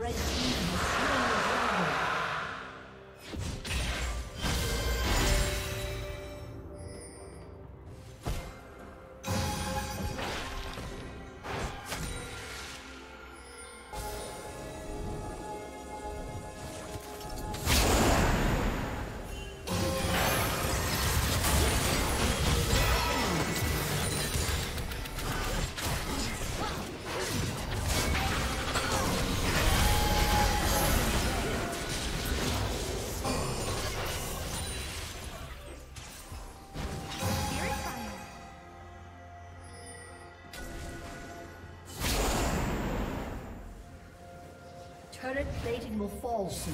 Red team has slain the dragon. Turret plating will fall soon.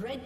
Red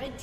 Red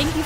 Thank you